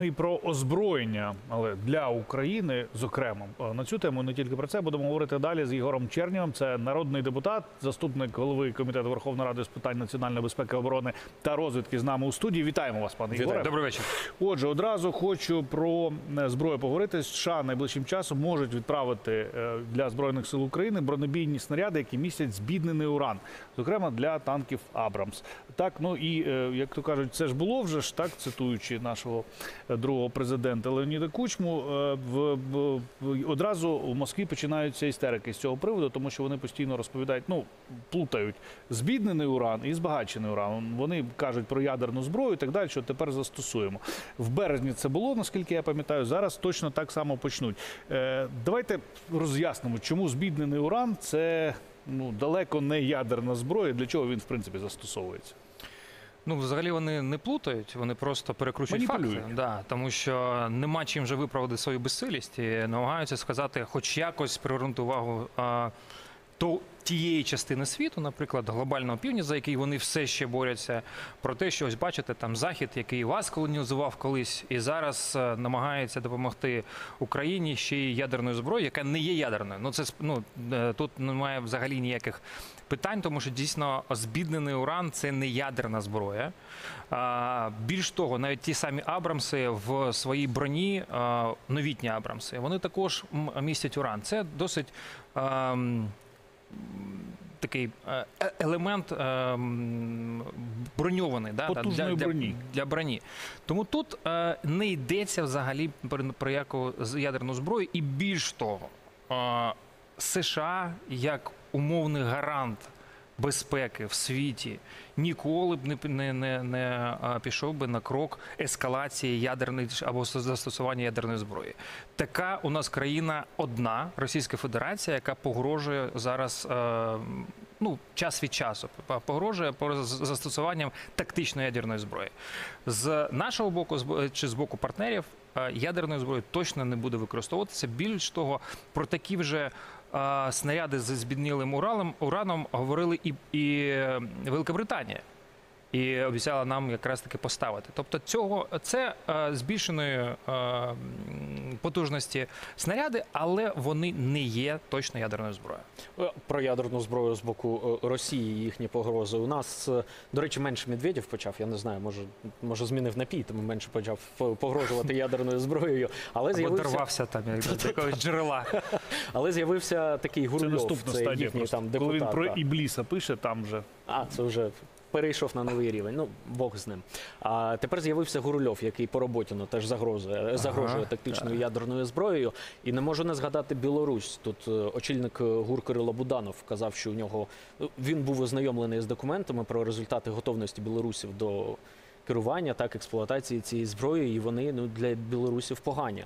І про озброєння, але для України, зокрема, на цю тему, не тільки про це, будемо говорити далі з Ігорем Чернєвим. Це народний депутат, заступник голови Комітету Верховної Ради з питань національної безпеки, оборони та розвідки з нами у студії. Вітаємо вас, пане Ігоре. Добрий вечір. Отже, одразу хочу про зброю поговорити. США найближчим часом можуть відправити для Збройних сил України бронебійні снаряди, які містять збіднений уран, зокрема для танків Абрамс. Так, ну і, як то кажуть, це ж було вже ж, так, цитуючи нашого другого президента Леоніда Кучму, одразу в Москві починаються істерики з цього приводу, тому що вони постійно розповідають, ну, плутають збіднений уран і збагачений уран. Вони кажуть про ядерну зброю і так далі, що тепер застосуємо. В березні це було, наскільки я пам'ятаю, зараз точно так само почнуть. Давайте роз'яснимо, чому збіднений уран – це, ну, далеко не ядерна зброя, для чого він, в принципі, застосовується. Ну, взагалі вони не плутають, вони просто перекручують факти, да, тому що нема чим вже виправити свою безсилість і намагаються сказати, хоч якось привернути увагу тієї частини світу, наприклад, глобального півдня, за який вони все ще борються, про те, що, ось бачите, там Захід, який вас колонізував колись, і зараз намагається допомогти Україні ще й ядерною зброєю, яка не є ядерною. Ну, це, ну, тут немає взагалі ніяких питань, тому що дійсно збіднений уран – це не ядерна зброя. Більш того, навіть ті самі Абрамси в своїй броні, новітні Абрамси, вони також містять уран. Це досить такий елемент броньований, да, для броні. Тому тут не йдеться взагалі про яку ядерну зброю. І більш того, США як умовний гарант безпеки в світі ніколи б не пішов би на крок ескалації ядерної або застосування ядерної зброї. Така у нас країна одна, Російська Федерація, яка погрожує зараз, ну, час від часу, погрожує застосуванням тактичної ядерної зброї. З нашого боку чи з боку партнерів ядерної зброї точно не буде використовуватися. Більш того, про такі вже снаряди зі збіднілим ураном говорили і Великобританія. І обіцяла нам якраз таки поставити. Тобто це збільшеної потужності снаряди, але вони не є точно ядерною зброєю. Про ядерну зброю з боку Росії і їхні погрози. У нас, до речі, менше Мєдвєдєв почав, я не знаю, може змінив напій, тому менше почав погрожувати ядерною зброєю. Але дорвався там, якогось джерела. Але з'явився такий Гурульов, це їхній там депутат. Коли він про Ібліса пише, там вже... А, це вже... перейшов на новий рівень, ну, Бог з ним. А тепер з'явився Гурульов, який по Роботіну теж загрожує тактичною ядерною зброєю. І не можу не згадати Білорусь. Тут очільник ГУР Кирило Буданов казав, що у нього... Він був ознайомлений з документами про результати готовності білорусів до керування, так, експлуатації цієї зброї, і вони, ну, для білорусів погані.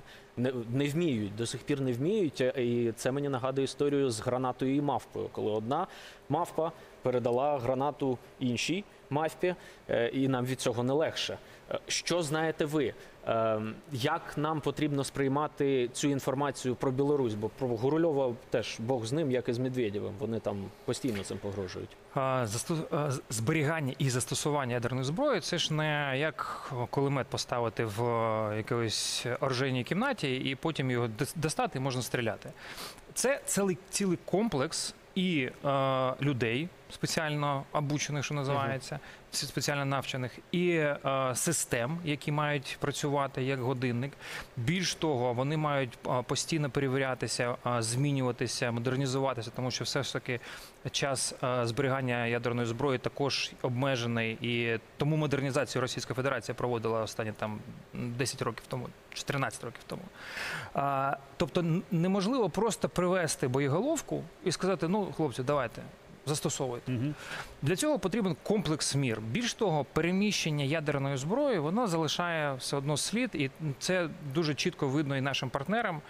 Не вміють, до сих пір не вміють, і це мені нагадує історію з гранатою і мавпою, коли одна мавпа передала гранату іншій мавпі, і нам від цього не легше. Що знаєте ви? Як нам потрібно сприймати цю інформацію про Білорусь? Бо про Гурульова теж Бог з ним, як і з Мєдвєдєвим. Вони там постійно цим погрожують. Зберігання і застосування ядерної зброї – це ж не як кулемет поставити в якоїсь оружейній кімнаті і потім його достати, і можна стріляти. Це цілий комплекс і людей, спеціально обучених, що називається, спеціально навчених, і систем, які мають працювати як годинник. Більш того, вони мають постійно перевірятися, змінюватися, модернізуватися, тому що все ж таки час зберігання ядерної зброї також обмежений, і тому модернізацію Російська Федерація проводила останні там 10 років тому, 14 років тому. Тобто неможливо просто привести боєголовку і сказати, ну, хлопці, давайте, застосовуйте. Для цього потрібен комплекс мір. Більш того, переміщення ядерної зброї, воно залишає все одно слід, і це дуже чітко видно і нашим партнерам,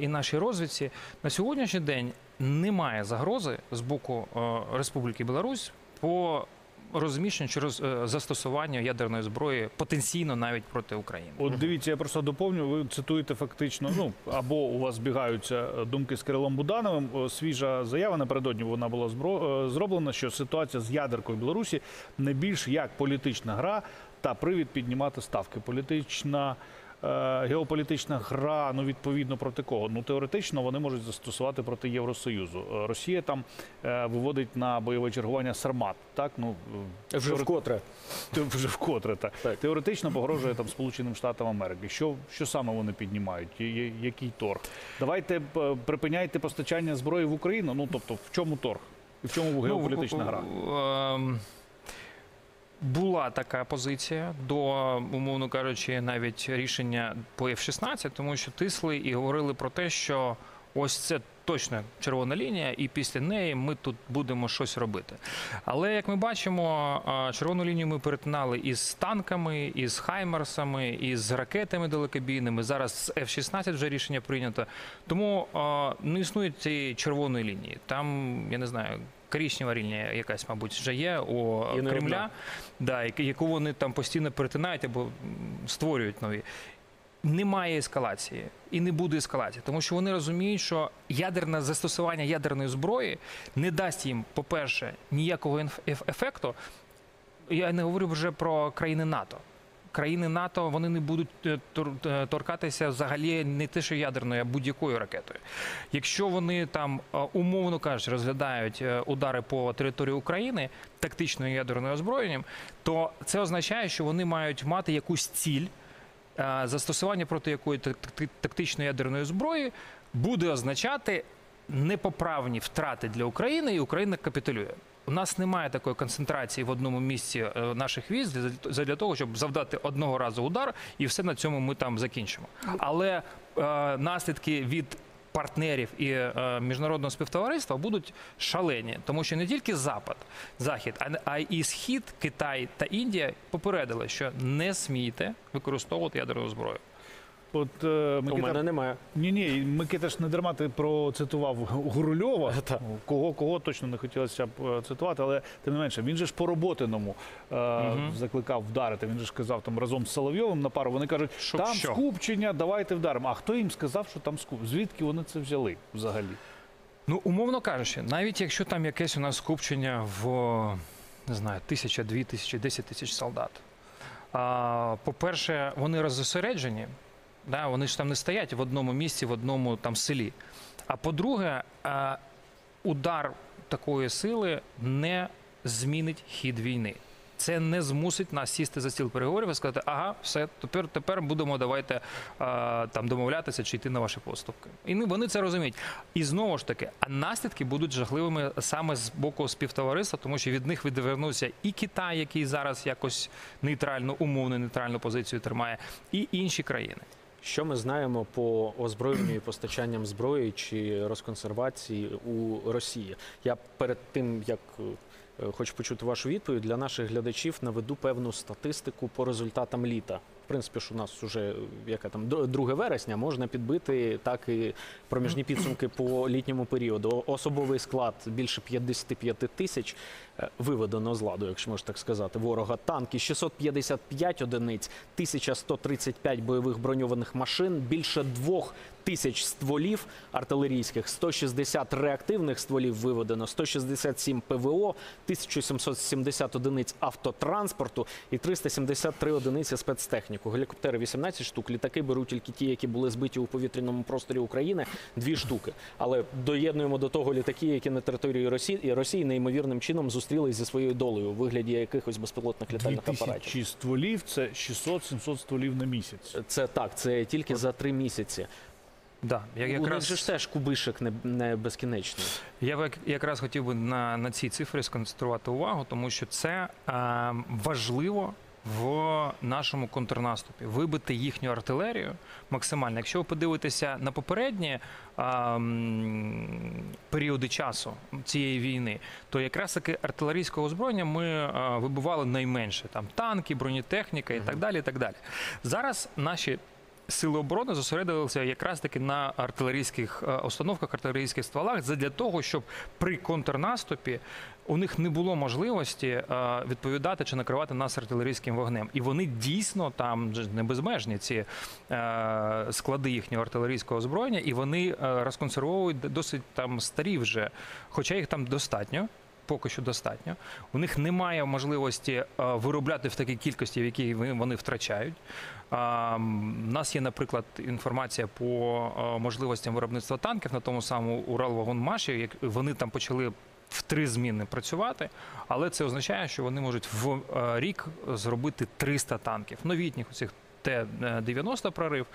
і нашій розвідці. На сьогоднішній день немає загрози з боку Республіки Білорусь по розміщення через застосування ядерної зброї потенційно навіть проти України. От дивіться, я просто доповню, ви цитуєте фактично, ну, або у вас збігаються думки з Кирилом Будановим. Свіжа заява, напередодні вона була зроблена, що ситуація з ядеркою в Білорусі не більш як політична гра та привід піднімати ставки. Політична, геополітична гра, ну відповідно проти кого? Ну теоретично вони можуть застосувати проти Євросоюзу. Росія там виводить на бойове чергування Сармат, так? Ну, вже вкотре, так. Теоретично погрожує там Сполученим Штатам Америки. Що саме вони піднімають? Який торг? Давайте припиняйте постачання зброї в Україну, ну тобто в чому торг? І в чому геополітична гра? Була така позиція до, умовно кажучи, навіть рішення по F-16, тому що тисли і говорили про те, що ось це точно червона лінія, і після неї ми тут будемо щось робити. Але, як ми бачимо, червону лінію ми перетинали із танками, із хаймерсами, із ракетами далекобійними. Зараз з F-16 вже рішення прийнято. Тому не існує цієї червоної лінії. Там, я не знаю, коричнева лінія якась, мабуть, вже є у Кремля, яку вони там постійно перетинають або створюють нові. Немає ескалації і не буде ескалації, тому що вони розуміють, що ядерне застосування ядерної зброї не дасть їм, по-перше, ніякого ефекту. Я не говорю вже про країни НАТО. Країни НАТО, вони не будуть торкатися взагалі не те, що ядерною, а будь-якою ракетою. Якщо вони там, умовно кажучи, розглядають удари по території України тактичною ядерною озброєнням, то це означає, що вони мають мати якусь ціль, застосування проти якої тактичної ядерної зброї буде означати непоправні втрати для України, і Україна капітулює. У нас немає такої концентрації в одному місці наших військ для того, щоб завдати одного разу удар, і все на цьому ми там закінчимо. Але наслідки від партнерів і міжнародного співтовариства будуть шалені, тому що не тільки Захід, а і Схід, Китай та Індія попередили, що не смійте використовувати ядерну зброю. У мене немає. Ні, Микита ж не дарма ти процитував Гурульова, кого точно не хотілося б цитувати, але тим не менше, він же ж по Роботиному закликав вдарити, він же ж казав там разом з Соловйовим на пару, вони кажуть, там скупчення, давайте вдаримо. А хто їм сказав, що там скупчення? Звідки вони це взяли взагалі? Ну, умовно кажучи, навіть якщо там якесь у нас скупчення в, не знаю, 1000, 2000, 10 тисяч солдат, по-перше, вони розосереджені. Вони ж там не стоять в одному місці, в одному там селі. А по-друге, удар такої сили не змінить хід війни. Це не змусить нас сісти за стіл переговорів і сказати, ага, все, тепер будемо, давайте там домовлятися чи йти на ваші поступки. І вони це розуміють. І знову ж таки, а наслідки будуть жахливими саме з боку співтовариства, тому що від них відвернувся і Китай, який зараз якось нейтральну, умовно нейтральну позицію тримає, і інші країни. Що ми знаємо по озброєнню і постачанням зброї чи розконсервації у Росії? Я перед тим, як хочу почути вашу відповідь, для наших глядачів наведу певну статистику по результатам літа. В принципі, що у нас вже 2 вересня, можна підбити так і проміжні підсумки по літньому періоду. Особовий склад більше 55 тисяч виведено з ладу, якщо можна так сказати, ворога. Танки 655 одиниць, 1135 бойових броньованих машин, більше 2000 стволів артилерійських, 160 реактивних стволів виведено, 167 ПВО, 1770 одиниць автотранспорту і 373 одиниці спецтехніку. Гелікоптери 18 штук, літаки беруть тільки ті, які були збиті у повітряному просторі України, 2 штуки. Але доєднуємо до того літаки, які на території Росії неймовірним чином зустрілись зі своєю долею у вигляді якихось безпілотних літальних апаратів. 2000 стволів – це 600-700 стволів на місяць. Це так, це тільки за 3 місяці. У них же теж кубишок не безкінечний. Я якраз хотів би на ці цифри сконцентрувати увагу, тому що це важливо в нашому контрнаступі. Вибити їхню артилерію максимально. Якщо ви подивитеся на попередні періоди часу цієї війни, то якраз таки артилерійського озброєння ми вибивали найменше. Там танки, бронетехніка і так далі. Зараз наші сили оборони зосередилися якраз таки на артилерійських установках, артилерійських стволах, для того, щоб при контрнаступі у них не було можливості відповідати чи накривати нас артилерійським вогнем. І вони дійсно там не безмежні, ці склади їхнього артилерійського озброєння, і вони розконсервовують досить там старі вже, хоча їх там достатньо. поки що достатньо. У них немає можливості виробляти в такій кількості, в якій вони втрачають. У нас є, наприклад, інформація по можливостям виробництва танків на тому самому Уралвагонмаші. Вони там почали в 3 зміни працювати, але це означає, що вони можуть в рік зробити 300 танків. Новітніх, оцих Т-90 прорив,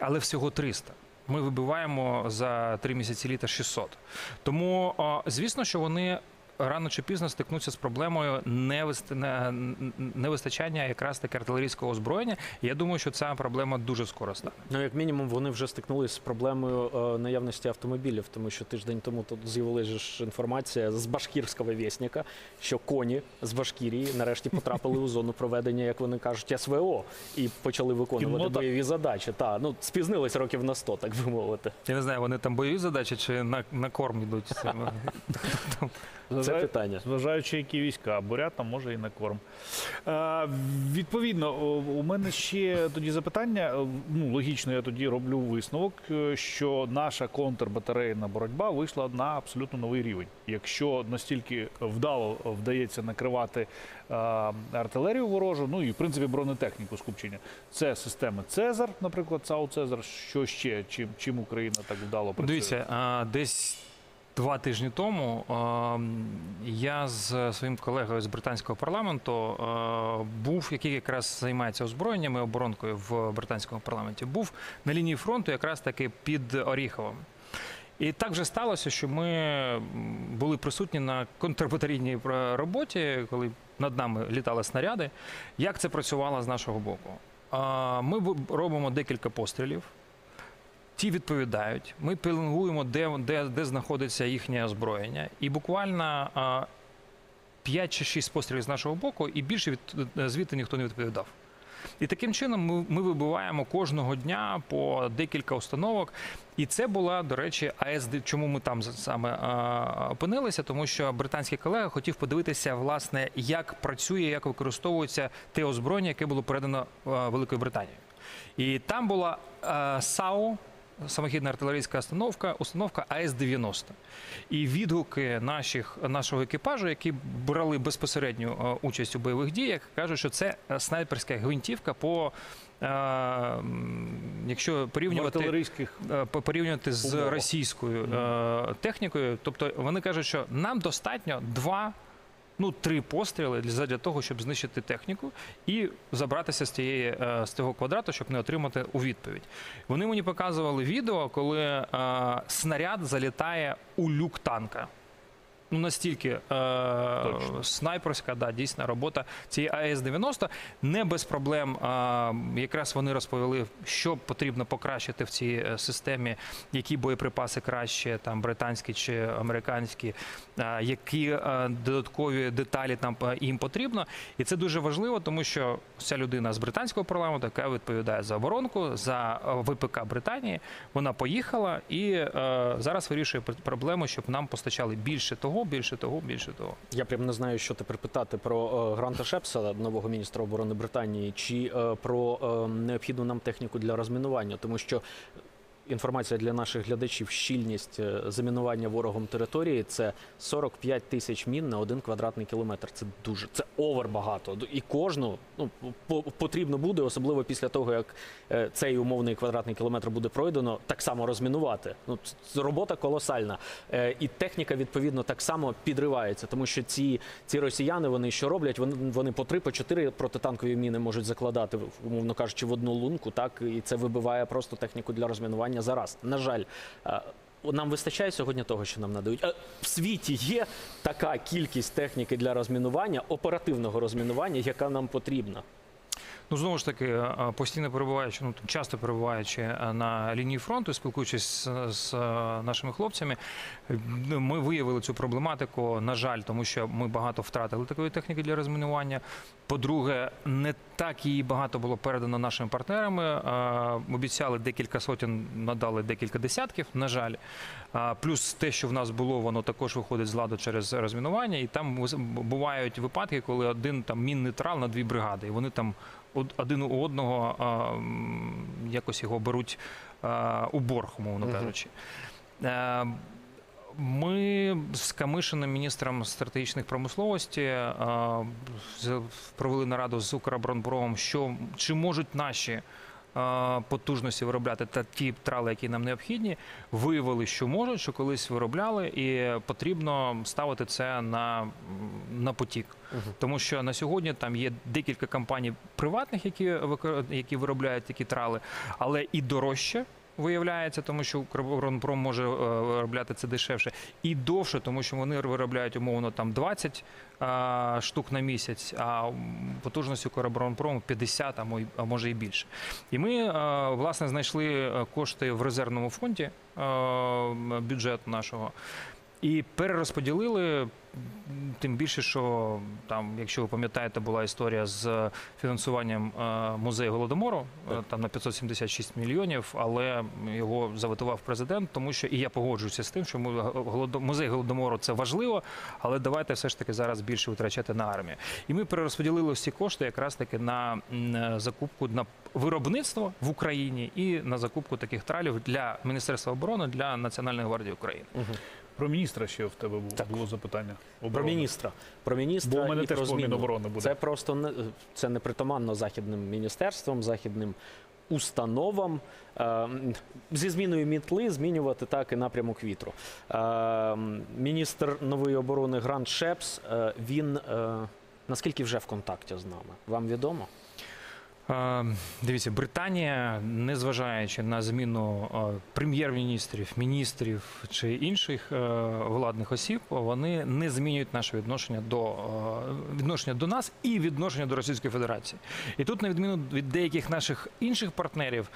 але всього 300. Ми вибиваємо за 3 місяці літа 600. Тому, звісно, що вони рано чи пізно стикнуться з проблемою невистачання якраз таки артилерійського озброєння. Я думаю, що ця проблема дуже скоро стане. Ну, як мінімум, вони вже стикнулися з проблемою наявності автомобілів, тому що тиждень тому тут з'явилася інформація з башкірського вісника, що коні з Башкірії нарешті потрапили у зону проведення, як вони кажуть, СВО, і почали виконувати бойові задачі. Та, ну, спізнились років на 100, так би мовити. Я не знаю, вони там бойові задачі чи на корм йдуть? Це питання. Зважаючи, які війська, бурята може і на корм. Відповідно, у мене ще тоді запитання, ну, логічно я тоді роблю висновок, що наша контрбатарейна боротьба вийшла на абсолютно новий рівень. Якщо настільки вдало вдається накривати артилерію ворожу, ну і, в принципі, бронетехніку скупчення. Це системи «Цезар», наприклад, САУ-Цезар, що ще, чим Україна так вдало працює? Дивіться, десь 2 тижні тому я з своїм колегою з британського парламенту був, який якраз займається озброєнням і оборонкою в британському парламенті, був на лінії фронту якраз таки під Оріховом. І так вже сталося, що ми були присутні на контрбатарійній роботі, коли над нами літали снаряди. Як це працювало з нашого боку? Ми робимо декілька пострілів. Ті відповідають, ми пілингуємо, де знаходиться їхнє озброєння. І буквально 5 чи 6 пострілів з нашого боку, і більше звідти ніхто не відповідав. І таким чином ми вибиваємо кожного дня по декілька установок. І це була, до речі, AS-90. Чому ми там саме опинилися? Тому що британський колега хотів подивитися, власне, як працює, як використовується те озброєння, яке було передано Великою Британією. І там була САУ, самохідна артилерійська установка AS-90. І відгуки нашого екіпажу, які брали безпосередню участь у бойових діях, кажуть, що це снайперська гвинтівка по, якщо порівнювати з російською технікою. Тобто вони кажуть, що нам достатньо 2-3 постріли для того, щоб знищити техніку і забратися з цього квадрату, щоб не отримати у відповідь. Вони мені показували відео, коли снаряд залітає у люк танка. Ну, настільки снайперська, да, дійсна робота цієї AS-90. Не без проблем якраз вони розповіли, що потрібно покращити в цій системі, які боєприпаси краще, там, британські чи американські, які додаткові деталі там їм потрібно. І це дуже важливо, тому що ця людина з британського парламенту, яка відповідає за оборонку, за ВПК Британії, вона поїхала і зараз вирішує проблему, щоб нам постачали більше того, більше того. Я прям не знаю, що тепер питати про Гранта Шаппса, нового міністра оборони Британії, чи про необхідну нам техніку для розмінування, тому що інформація для наших глядачів, щільність замінування ворогом території – це 45 тисяч мін на 1 квадратний кілометр. Це дуже, це овербагато. І кожну, ну, потрібно буде, особливо після того, як цей умовний квадратний кілометр буде пройдено, так само розмінувати. Ну, робота колосальна. І техніка, відповідно, так само підривається, тому що ці росіяни, вони що роблять? Вони по 3-4 протитанкові міни можуть закладати, умовно кажучи, в одну лунку, так? І це вибиває просто техніку для розмінування зараз. На жаль, нам вистачає сьогодні того, що нам надають. В світі є така кількість техніки для розмінування, оперативного розмінування, яка нам потрібна. Ну, знову ж таки, постійно перебуваючи, ну, часто перебуваючи на лінії фронту, спілкуючись з нашими хлопцями, ми виявили цю проблематику, на жаль, тому що ми багато втратили такої техніки для розмінування. По-друге, не так її багато було передано нашими партнерами. Обіцяли декілька сотень, надали декілька десятків, на жаль. Плюс те, що в нас було, воно також виходить з ладу через розмінування. І там бувають випадки, коли один там мінний трал на 2 бригади, і вони там один у одного якось його беруть у борг, умовно кажучи. Ми з Камишиним, міністром стратегічних промисловості, провели нараду з Укроборонпромом, що чи можуть наші потужності виробляти та ті трали, які нам необхідні. Виявили, що можуть, що колись виробляли, і потрібно ставити це на потік. Тому що на сьогодні там є декілька компаній приватних, які виробляють такі трали, але і дорожче виявляється, тому що Укроборонпром може виробляти це дешевше, і довше, тому що вони виробляють умовно там 20 штук на місяць, а потужність Укроборонпрому 50, а може і більше. І ми, власне, знайшли кошти в резервному фонді бюджету нашого і перерозподілили. Тим більше, що там, якщо ви пам'ятаєте, була історія з фінансуванням музею Голодомору, там на 576 мільйонів, але його заветував президент, тому що, і я погоджуюся з тим, що музей Голодомору – це важливо, але давайте все ж таки зараз більше витрачати на армію. І ми перерозподілили всі кошти якраз таки на закупку, на виробництво в Україні і на закупку таких тралів для Міністерства оборони, для Національної гвардії України. Про міністра ще в тебе було запитання. Оборони. Про міністра. Бо у мене теж Міноборони буде. Це просто не притаманно західним міністерствам, західним установам. Зі зміною мітли змінювати так і напрямок вітру. Міністр нової оборони Грант Шаппс, він наскільки вже в контакті з нами? Вам відомо? Дивіться, Британія, незважаючи на зміну прем'єр-міністрів, міністрів чи інших владних осіб, вони не змінюють наше відношення до нас і відношення до Російської Федерації. І тут, на відміну від деяких наших інших партнерів,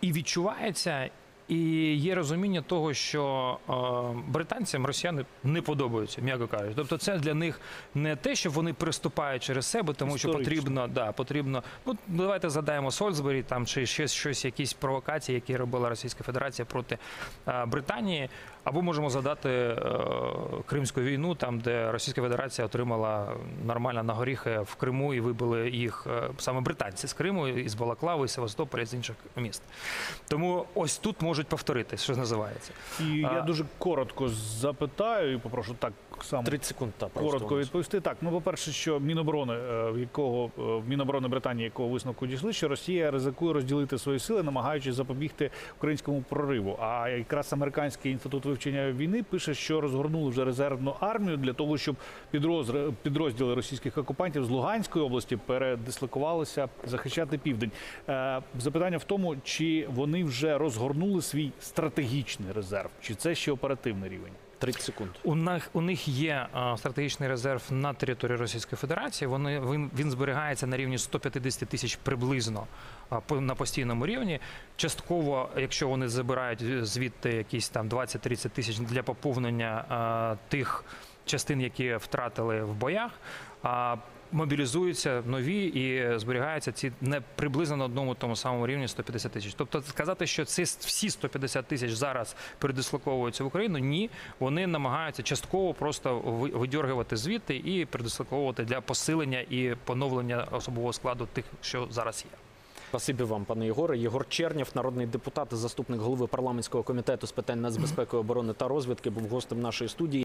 і відчувається, і є розуміння того, що британцям росіяни не подобаються, м'яко кажучи. Тобто це для них не те, що вони переступають через себе, тому що потрібно, ну, давайте згадаємо Солсбері там, чи щось, якісь провокації, які робила Російська Федерація проти Британії, або можемо згадати Кримську війну, там, де Російська Федерація отримала нормально на горіхи в Криму і вибили їх саме британці з Криму, із Балаклави, із Севастополя, з інших міст. Тому ось тут можуть повторити, що називається. І я дуже коротко запитаю і попрошу так само 30 секунд, коротко відповісти. Так, ну, по-перше, що Міноборони Британії, якого висновку дійшли, що Росія ризикує розділити свої сили, намагаючись запобігти українському прориву. А якраз Американський інститут вивчення війни пише, що розгорнули вже резервну армію для того, щоб підрозділи російських окупантів з Луганської області передислокувалися захищати південь. Запитання в тому, чи вони вже розгорнули свій стратегічний резерв, чи це ще оперативний рівень? 30 секунд. У них є стратегічний резерв на території Російської Федерації. Він зберігається на рівні 150 тисяч приблизно на постійному рівні. Частково, якщо вони забирають звідти якісь там 20-30 тисяч для поповнення тих частин, які втратили в боях, мобілізуються нові і зберігаються ці не приблизно на одному тому самому рівні 150 тисяч. Тобто сказати, що ці всі 150 тисяч зараз передислоковуються в Україну, ні, вони намагаються частково просто видьоргувати звідти і передислоковувати для посилення і поновлення особового складу тих, що зараз є. Спасибі вам, пане Єгоре. Ігор Чернєв, народний депутат, заступник голови парламентського комітету з питань нацбезпеки, оборони та розвідки, був гостем нашої студії.